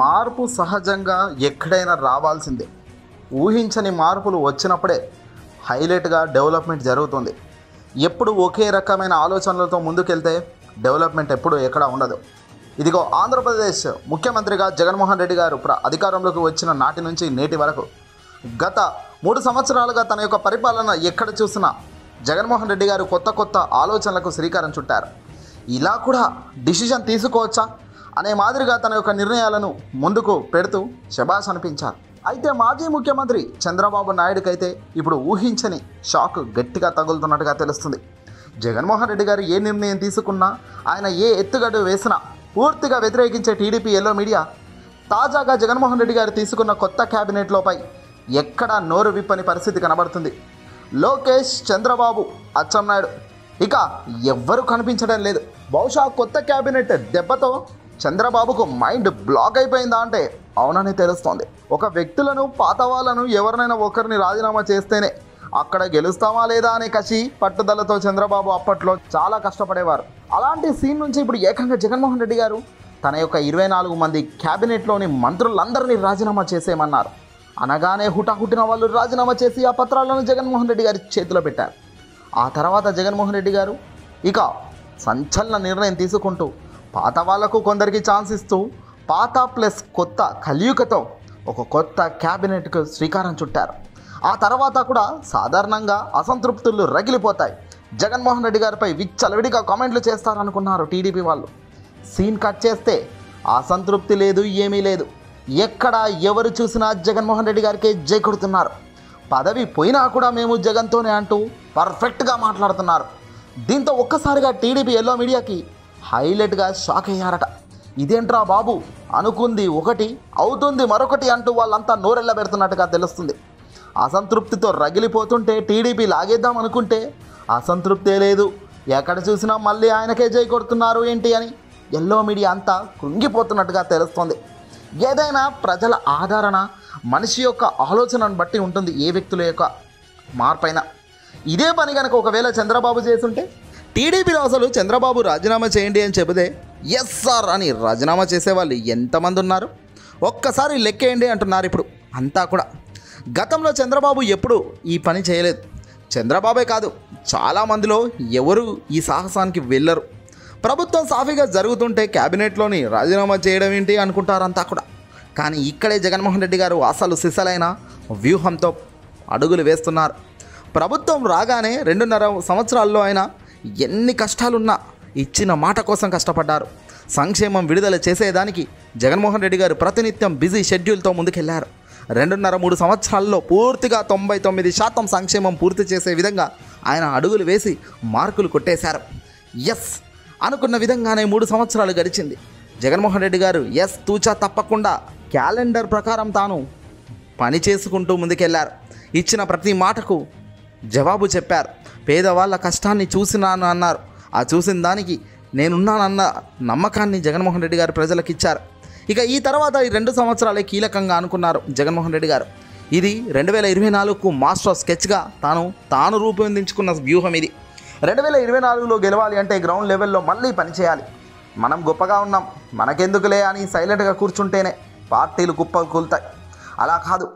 మార్పు సహజంగా ఎక్కడైనా రావాల్సిందే. ఊహించని మార్పులు వచ్చినప్పుడే హైలైట్‌గా డెవలప్‌మెంట్ జరుగుతుంది. ఎప్పుడు ఒకే రకమైన ఆలోచనలతో ముందుకెళ్తే డెవలప్‌మెంట్ ఎప్పుడు ఎక్కడ ఉండదు. ఇదిగో ఆంధ్రప్రదేశ్ ముఖ్యమంత్రిగా జగన్మోహన్ రెడ్డి గారు అధికారంలోకి వచ్చిన నాటి నుంచి నేటి వరకు గత 3 సంవత్సరాలుగా తన యొక్క పరిపాలన ఎక్కడ చూసినా జగన్మోహన్ రెడ్డి గారు కొత్త కొత్త ఆలోచనలకు శ్రీకారం చుట్టారు. ఇలా కూడా డిసిషన్ తీసుకోవచ్చా అనే మాదిరిగా తన యొక్క నిర్ణయాలను ముందుకు పెడుతూ శభాష్ అనిపించారు. అయితే మాజీ ముఖ్యమంత్రి చంద్రబాబు నాయుడుకైతే ఇప్పుడు ఊహించని షాక్ గట్టిగా తగులుతున్నట్టుగా తెలుస్తుంది. జగన్మోహన్ రెడ్డి గారు ఏ నిర్ణయం తీసుకున్నా, ఆయన ఏ ఎత్తుగడు వేసినా పూర్తిగా వ్యతిరేకించే టీడీపీ ఎల్లో మీడియా తాజాగా జగన్మోహన్ రెడ్డి గారు తీసుకున్న కొత్త క్యాబినెట్లోపై ఎక్కడా నోరు విప్పని పరిస్థితి కనబడుతుంది. లోకేష్, చంద్రబాబు, అచ్చెన్నాయుడు ఇక ఎవ్వరూ కనిపించడం లేదు. బహుశా కొత్త క్యాబినెట్ దెబ్బతో చంద్రబాబుకు మైండ్ బ్లాక్ అయిపోయిందా అంటే అవునని తెలుస్తోంది. ఒక వ్యక్తులను, పాత వాళ్ళను, ఎవరినైనా ఒకరిని రాజీనామా చేస్తేనే అక్కడ గెలుస్తామా లేదా అనే కసి పట్టుదలతో చంద్రబాబు అప్పట్లో చాలా కష్టపడేవారు. అలాంటి సీన్ నుంచి ఇప్పుడు ఏకంగా జగన్మోహన్ రెడ్డి గారు తన యొక్క 24 మంది క్యాబినెట్లోని మంత్రులందరినీ రాజీనామా చేసేయమన్నారు. అనగానే హుటాహుటిన వాళ్ళు రాజీనామా చేసి ఆ పత్రాలను జగన్మోహన్ రెడ్డి గారి చేతిలో పెట్టారు. ఆ తర్వాత జగన్మోహన్ రెడ్డి గారు ఇక సంచలన నిర్ణయం తీసుకుంటూ పాత వాళ్లకు కొందరికి ఛాన్స్ ఇస్తూ పాత ప్లస్ కొత్త కలయికతో ఒక కొత్త క్యాబినెట్కు శ్రీకారం చుట్టారు. ఆ తర్వాత కూడా సాధారణంగా అసంతృప్తులు రగిలిపోతాయి. జగన్మోహన్ రెడ్డి గారిపై విచ్చలవిడిగా కామెంట్లు చేస్తారనుకున్నారు టీడీపీ వాళ్ళు. సీన్ కట్ చేస్తే అసంతృప్తి లేదు, ఏమీ లేదు. ఎక్కడ ఎవరు చూసినా జగన్మోహన్ రెడ్డి గారికే జై కొడుతున్నారు. పదవి పోయినా కూడా మేము జగన్తోనే అంటూ పర్ఫెక్ట్గా మాట్లాడుతున్నారు. దీంతో ఒక్కసారిగా టీడీపీ ఎల్లో మీడియాకి హైలైట్గా షాక్ అయ్యారట. ఇదేంట్రా బాబు, అనుకుంది ఒకటి అవుతుంది మరొకటి అంటూ వాళ్ళంతా నోరెళ్ళబెడుతున్నట్టుగా తెలుస్తుంది. అసంతృప్తితో రగిలిపోతుంటే టీడీపీ లాగేద్దాం అనుకుంటే అసంతృప్తే లేదు, ఎక్కడ చూసినా మళ్ళీ ఆయనకే జై కొడుతున్నారు ఏంటి అని ఎల్లో మీడియా అంతా కృంగిపోతున్నట్టుగా తెలుస్తుంది. ఏదైనా ప్రజల ఆదరణ మనిషి యొక్క ఆలోచనను బట్టి ఉంటుంది, ఏ వ్యక్తుల యొక్క మార్పైనా. ఇదే పని కనుక ఒకవేళ చంద్రబాబు చేస్తుంటే టీడీపీలో అసలు చంద్రబాబు రాజీనామా చేయండి అని చెబితే ఎస్ సార్ అని రాజీనామా చేసేవాళ్ళు ఎంతమంది ఉన్నారు ఒక్కసారి లెక్కేయండి అంటున్నారు ఇప్పుడు అంతా కూడా. గతంలో చంద్రబాబు ఎప్పుడు ఈ పని చేయలేదు. చంద్రబాబే కాదు, చాలామందిలో ఎవరు ఈ సాహసానికి వెళ్ళరు. ప్రభుత్వం సాఫీగా జరుగుతుంటే క్యాబినెట్లోని రాజీనామా చేయడం ఏంటి అనుకుంటారంతా కూడా. కానీ ఇక్కడే జగన్మోహన్ రెడ్డి గారు అసలు సిసలైన వ్యూహంతో అడుగులు వేస్తున్నారు. ప్రభుత్వం రాగానే 2.5 సంవత్సరాల్లో ఆయన ఎన్ని కష్టాలున్నా ఇచ్చిన మాట కోసం కష్టపడ్డారు. సంక్షేమం విడుదల చేసేదానికి జగన్మోహన్ రెడ్డి గారు ప్రతినిత్యం బిజీ షెడ్యూల్తో ముందుకెళ్లారు. 2.5 3 సంవత్సరాల్లో పూర్తిగా 99% సంక్షేమం పూర్తి చేసే విధంగా ఆయన అడుగులు వేసి మార్కులు కొట్టేశారు. ఎస్ అనుకున్న విధంగానే 3 సంవత్సరాలు గడిచింది. జగన్మోహన్ రెడ్డి గారు ఎస్ తూచా తప్పకుండా క్యాలెండర్ ప్రకారం తాను పని చేసుకుంటూ ముందుకెళ్లారు. ఇచ్చిన ప్రతి మాటకు జవాబు చెప్పారు. పేదవాళ్ళ కష్టాన్ని చూసినాను అన్నారు. ఆ చూసిన దానికి నేనున్నానన్న నమ్మకాన్ని జగన్మోహన్ రెడ్డి గారు ప్రజలకు ఇచ్చారు. ఇక ఈ తర్వాత ఈ 2 సంవత్సరాలే కీలకంగా అనుకున్నారు జగన్మోహన్ రెడ్డి గారు. ఇది 2024కు మాస్టర్ స్కెచ్గా తాను రూపొందించుకున్న వ్యూహం ఇది. 2024లో గెలవాలి అంటే గ్రౌండ్ లెవెల్లో మళ్ళీ పనిచేయాలి. మనం గొప్పగా ఉన్నాం, మనకెందుకులే అని సైలెంట్గా కూర్చుంటేనే పార్టీలు కుప్పలు కూలుతాయి. అలా కాదు,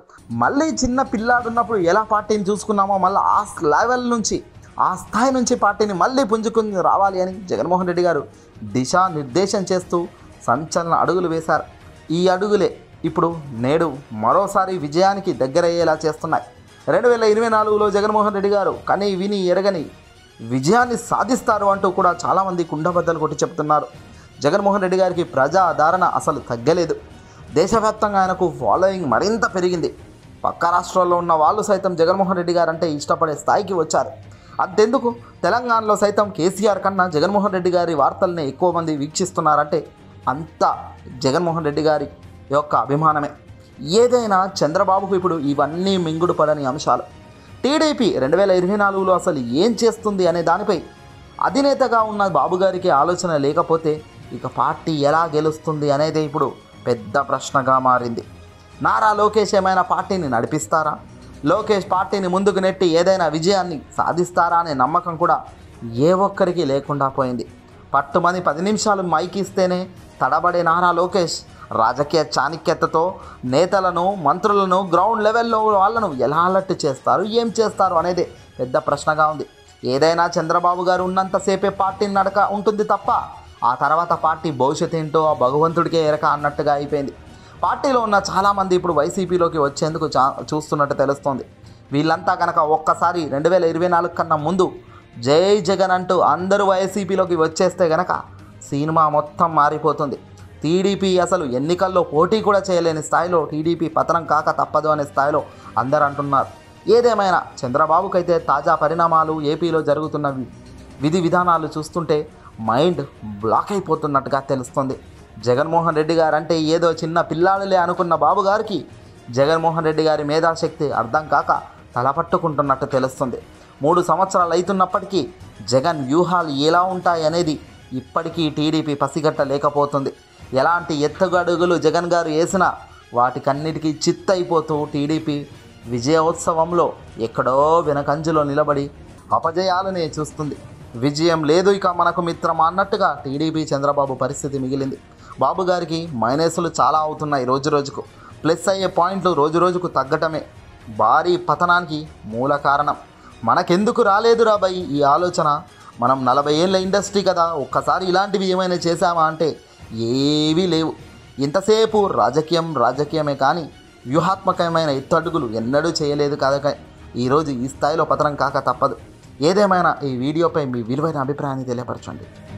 మళ్ళీ చిన్న పిల్లాడున్నప్పుడు ఎలా పార్టీని చూసుకున్నామో మళ్ళీ ఆ లెవెల్ నుంచి, ఆ స్థాయి నుంచి పార్టీని మళ్ళీ పుంజుకుని రావాలి అని జగన్మోహన్ రెడ్డి గారు దిశానిర్దేశం చేస్తూ సంచలన అడుగులు వేశారు. ఈ అడుగులే ఇప్పుడు నేడు మరోసారి విజయానికి దగ్గరయ్యేలా చేస్తున్నాయి. 2024లో జగన్మోహన్ రెడ్డి గారు కని విని ఎరగని విజయాన్ని సాధిస్తారు అంటూ కూడా చాలామంది కుండబద్దలు కొట్టి చెప్తున్నారు. జగన్మోహన్ రెడ్డి గారికి ప్రజాదరణ అసలు తగ్గలేదు. దేశవ్యాప్తంగా ఆయనకు ఫాలోయింగ్ మరింత పెరిగింది. పక్క రాష్ట్రాల్లో ఉన్న వాళ్ళు సైతం జగన్మోహన్ రెడ్డి గారు అంటే ఇష్టపడే స్థాయికి వచ్చారు. అంతెందుకు, తెలంగాణలో సైతం కేసీఆర్ కన్నా జగన్మోహన్ రెడ్డి గారి వార్తల్ని ఎక్కువ మంది వీక్షిస్తున్నారంటే అంతా జగన్మోహన్ రెడ్డి గారి యొక్క అభిమానమే. ఏదైనా చంద్రబాబుకు ఇప్పుడు ఇవన్నీ మింగుడు పడని అంశాలు. టీడీపీ 2024లో అసలు ఏం చేస్తుంది అనే దానిపై అధినేతగా ఉన్న బాబు గారికి ఆలోచన లేకపోతే ఇక పార్టీ ఎలా గెలుస్తుంది అనేది ఇప్పుడు పెద్ద ప్రశ్నగా మారింది. నారా లోకేష్ ఏమైనా పార్టీని నడిపిస్తారా? లోకేష్ పార్టీని ముందుకు నెట్టి ఏదైనా విజయాన్ని సాధిస్తారా అనే నమ్మకం కూడా ఏ ఒక్కరికి లేకుండా పోయింది. పట్టుమని 10 నిమిషాలు మైక్ ఇస్తేనే తడబడే నారా లోకేష్ రాజకీయ చాణక్యతతో నేతలను మంత్రులను గ్రౌండ్ లెవెల్లో వాళ్ళను ఎలా అలర్ట్ చేస్తారు ఏం చేస్తారు అనేది పెద్ద ప్రశ్నగా ఉంది. ఏదైనా చంద్రబాబు గారు ఉన్నంతసేపే పార్టీ నడక ఉంటుంది తప్ప ఆ తర్వాత పార్టీ భవిష్యత్ ఏంటో ఆ భగవంతుడికే ఎరక అన్నట్టుగా అయిపోయింది. పార్టీలో ఉన్న చాలామంది ఇప్పుడు వైసీపీలోకి వచ్చేందుకు చూస్తున్నట్టు తెలుస్తోంది. వీళ్ళంతా కనుక ఒక్కసారి 2024 కన్నా ముందు జై జగన్ అంటూ అందరూ వైసీపీలోకి వచ్చేస్తే కనుక సినిమా మొత్తం మారిపోతుంది. టీడీపీ అసలు ఎన్నికల్లో పోటీ కూడా చేయలేని స్థాయిలో టీడీపీ పతనం కాక తప్పదు అనే స్థాయిలో అందరూ అంటున్నారు. ఏదేమైనా చంద్రబాబుకైతే తాజా పరిణామాలు ఏపీలో జరుగుతున్న విధి విధానాలు చూస్తుంటే మైండ్ బ్లాక్ అయిపోతున్నట్టుగా తెలుస్తుంది. జగన్మోహన్ రెడ్డి గారంటే ఏదో చిన్న పిల్లాడులే అనుకున్న బాబు గారికి జగన్మోహన్ రెడ్డి గారి మేధాశక్తి అర్థం కాక తలపట్టుకుంటున్నట్టు తెలుస్తుంది. 3 సంవత్సరాలు అవుతున్నప్పటికీ జగన్ వ్యూహాలు ఎలా ఉంటాయనేది ఇప్పటికీ టీడీపీ పసిగట్టలేకపోతుంది. ఎలాంటి ఎత్తుగడుగులు జగన్ గారు వేసినా వాటికన్నిటికీ చిత్తయిపోతూ టీడీపీ విజయోత్సవంలో ఎక్కడో వెనకంజలో నిలబడి అపజయాలనే చూస్తుంది. విజయం లేదు ఇక మనకు మిత్రమా అన్నట్టుగా టీడీపీ చంద్రబాబు పరిస్థితి మిగిలింది. బాబు గారికి మైనస్లు చాలా అవుతున్నాయి. రోజు రోజుకు ప్లస్ అయ్యే పాయింట్లు రోజు రోజుకు తగ్గటమే భారీ పతనానికి మూల కారణం. మనకెందుకు రాలేదు రాబాయి ఈ ఆలోచన? మనం 40 ఏళ్ళ ఇండస్ట్రీ కదా, ఒక్కసారి ఇలాంటివి ఏమైనా చేశామా అంటే ఏవీ లేవు. ఇంతసేపు రాజకీయం రాజకీయమే కానీ వ్యూహాత్మకమైన ఎత్తడుగులు ఎన్నడూ చేయలేదు కాదక ఈరోజు ఈ స్థాయిలో పతనం కాక తప్పదు. ఏదేమైనా ఈ వీడియోపై మీ విలువైన అభిప్రాయాన్ని తెలియపరచండి.